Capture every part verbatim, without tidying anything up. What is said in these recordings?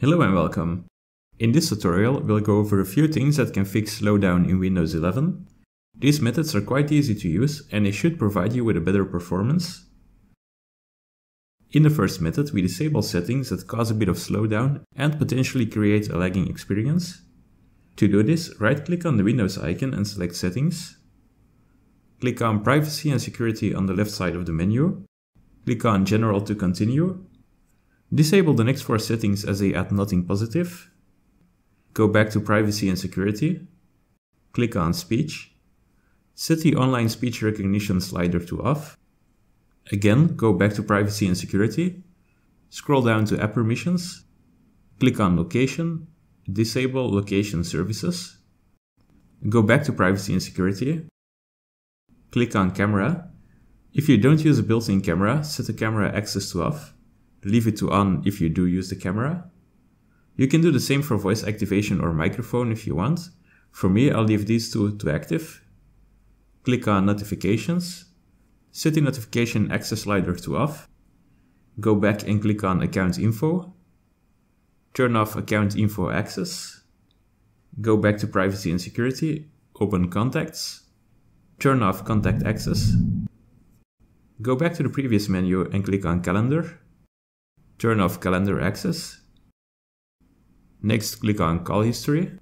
Hello and welcome. In this tutorial we'll go over a few things that can fix slowdown in Windows eleven. These methods are quite easy to use and they should provide you with a better performance. In the first method we disable settings that cause a bit of slowdown and potentially create a lagging experience. To do this, right click on the Windows icon and select Settings. Click on Privacy and Security on the left side of the menu. Click on General to continue. Disable the next four settings as they add nothing positive. Go back to Privacy and Security. Click on Speech. Set the online speech recognition slider to off. Again, go back to Privacy and Security. Scroll down to App Permissions. Click on Location. Disable Location Services. Go back to Privacy and Security. Click on Camera. If you don't use a built-in camera, set the camera access to off. Leave it to on if you do use the camera. You can do the same for voice activation or microphone if you want. For me, I'll leave these two to active. Click on Notifications. Set the notification access slider to off. Go back and click on Account Info. Turn off Account Info access. Go back to Privacy and Security. Open Contacts. Turn off Contact access. Go back to the previous menu and click on Calendar. Turn off calendar access. Next, click on Call History.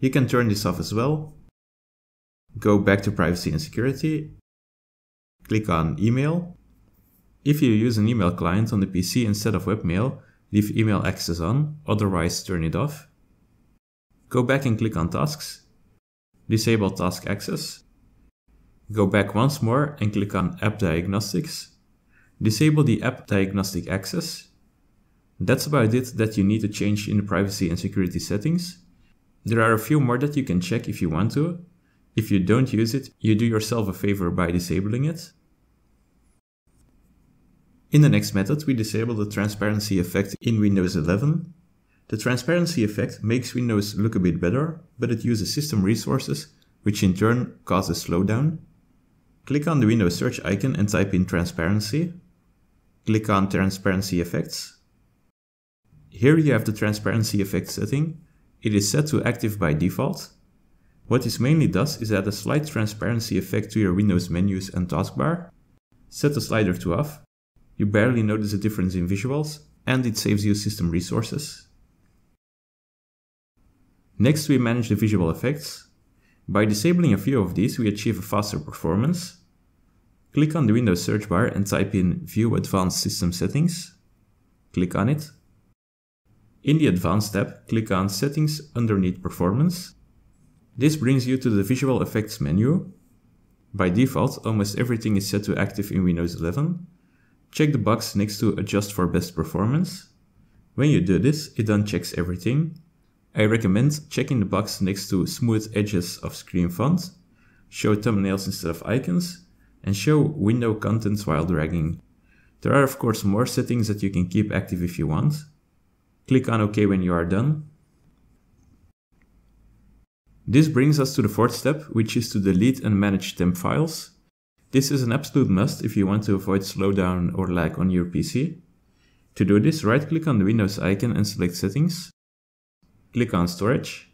You can turn this off as well. Go back to Privacy and Security. Click on Email. If you use an email client on the P C instead of webmail, leave email access on, otherwise turn it off. Go back and click on Tasks. Disable task access. Go back once more and click on App Diagnostics. Disable the app diagnostic access. That's about it that you need to change in the privacy and security settings. There are a few more that you can check if you want to. If you don't use it, you do yourself a favor by disabling it. In the next method, we disable the transparency effect in Windows eleven. The transparency effect makes Windows look a bit better, but it uses system resources, which in turn causes slowdown. Click on the Windows search icon and type in transparency. Click on Transparency Effects. Here you have the transparency effect setting. It is set to active by default. What this mainly does is add a slight transparency effect to your Windows menus and taskbar. Set the slider to off. You barely notice a difference in visuals, and it saves you system resources. Next, we manage the visual effects. By disabling a few of these, we achieve a faster performance. Click on the Windows search bar and type in View Advanced System Settings. Click on it. In the Advanced tab, click on Settings underneath Performance. This brings you to the Visual Effects menu. By default, almost everything is set to active in Windows eleven. Check the box next to Adjust for Best Performance. When you do this, it unchecks everything. I recommend checking the box next to Smooth Edges of Screen Font, Show Thumbnails instead of Icons, and show window contents while dragging. There are of course more settings that you can keep active if you want. Click on OK when you are done. This brings us to the fourth step, which is to delete and manage temp files. This is an absolute must if you want to avoid slowdown or lag on your P C. To do this, right-click on the Windows icon and select Settings. Click on Storage.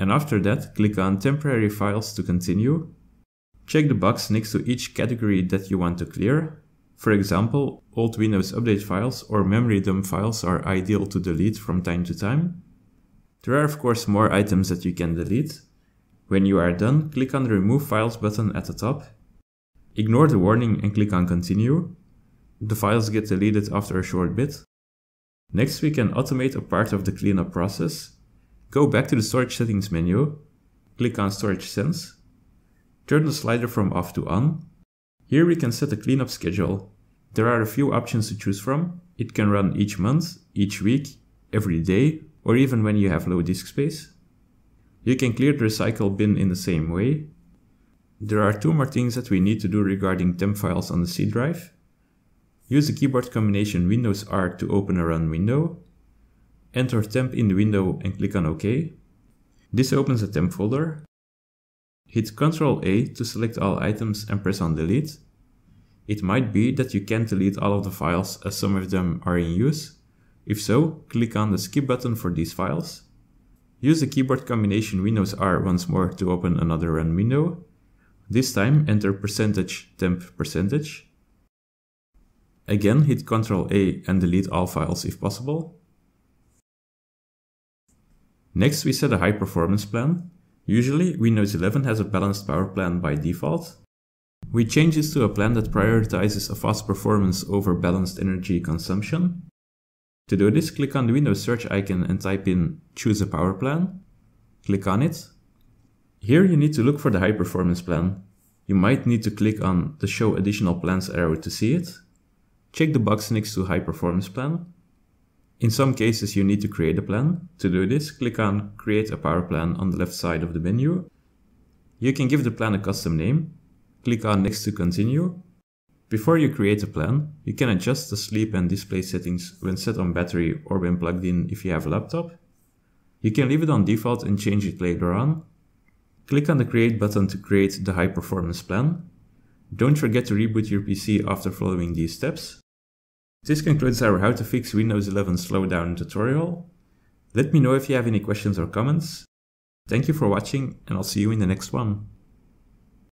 And after that, click on Temporary Files to continue. Check the box next to each category that you want to clear. For example, old Windows update files or memory dump files are ideal to delete from time to time. There are of course more items that you can delete. When you are done, click on the Remove Files button at the top. Ignore the warning and click on Continue. The files get deleted after a short bit. Next, we can automate a part of the cleanup process. Go back to the Storage Settings menu. Click on Storage Sense. Turn the slider from off to on. Here we can set a cleanup schedule. There are a few options to choose from. It can run each month, each week, every day, or even when you have low disk space. You can clear the recycle bin in the same way. There are two more things that we need to do regarding temp files on the C drive. Use the keyboard combination Windows R to open a run window. Enter temp in the window and click on OK. This opens a temp folder. Hit control A to select all items and press on Delete. It might be that you can't delete all of the files as some of them are in use, If so, click on the skip button for these files. Use the keyboard combination Windows R once more to open another run window. This time enter percentage temp percentage. Again, hit control A and delete all files if possible. Next, we set a high performance plan. Usually, Windows eleven has a balanced power plan by default. We change this to a plan that prioritizes a fast performance over balanced energy consumption. To do this, click on the Windows search icon and type in choose a power plan. Click on it. Here you need to look for the high performance plan. You might need to click on the show additional plans arrow to see it. Check the box next to high performance plan. In some cases you need to create a plan. To do this, click on create a power plan on the left side of the menu. You can give the plan a custom name. Click on next to continue. Before you create a plan, you can adjust the sleep and display settings when set on battery or when plugged in if you have a laptop. You can leave it on default and change it later on. Click on the create button to create the high performance plan. Don't forget to reboot your P C after following these steps. This concludes our how to fix Windows eleven slowdown tutorial. Let me know if you have any questions or comments. Thank you for watching, and I'll see you in the next one.